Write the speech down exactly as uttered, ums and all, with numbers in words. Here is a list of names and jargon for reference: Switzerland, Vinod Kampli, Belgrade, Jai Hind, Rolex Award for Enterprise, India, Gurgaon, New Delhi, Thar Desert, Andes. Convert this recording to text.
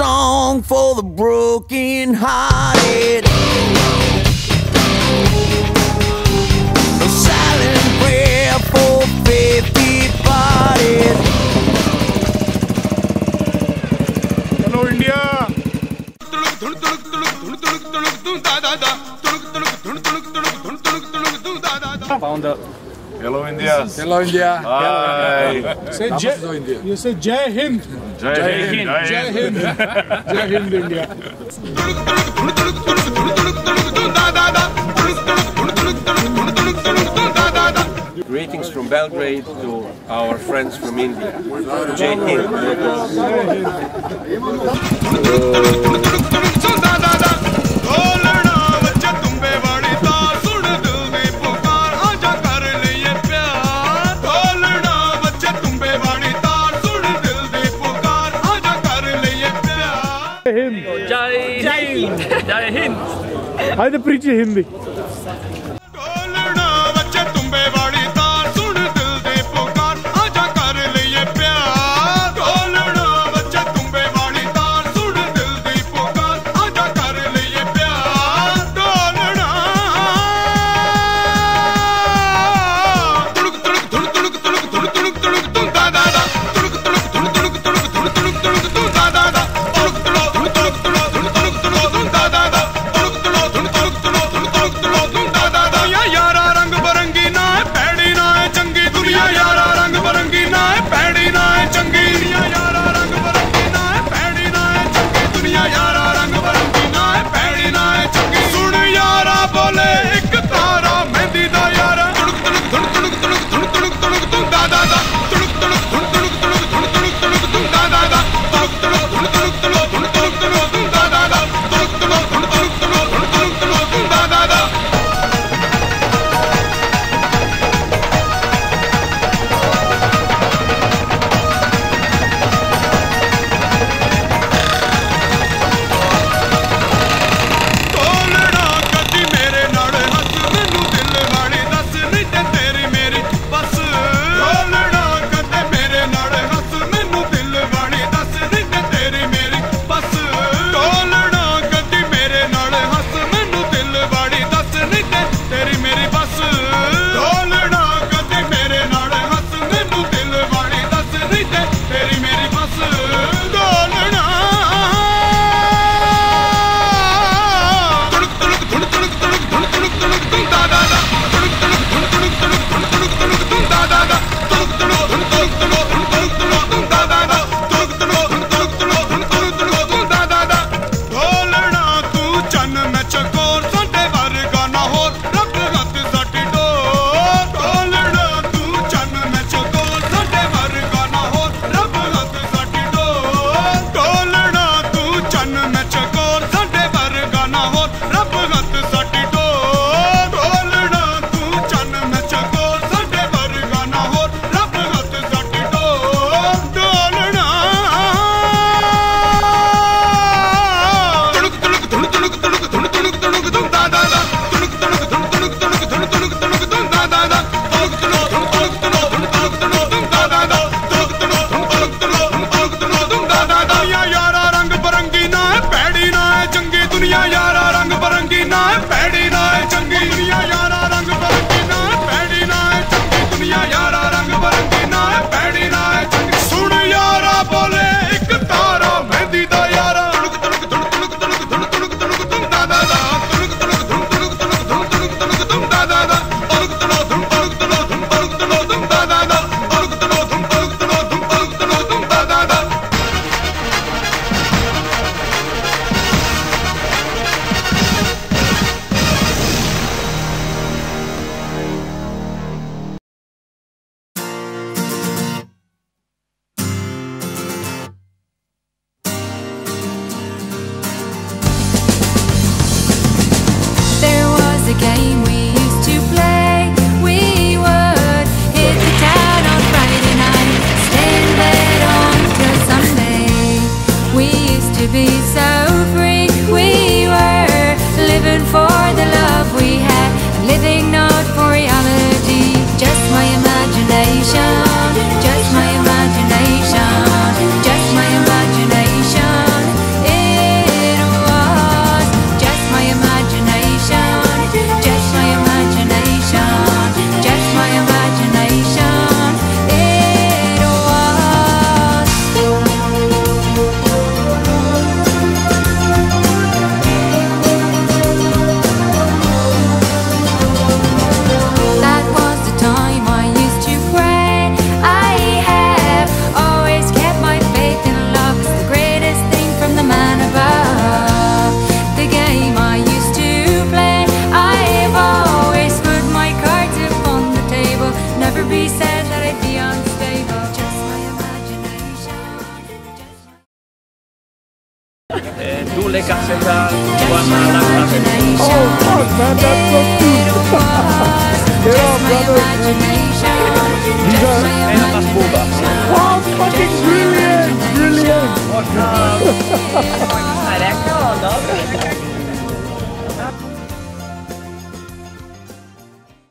song for the broken hearted. A silent prayer for faith departed. Hello India. Found the Hello India. Hello India. Hi. Say Jai India. You say Jai Hind. Jai, Jai Hind. Hind. Jai Hind. Jai Hind India. Greetings from Belgrade to our friends from India. Jai Hind. Jai Hind. Jai Hind. I the preacher Hindi. Look, brother and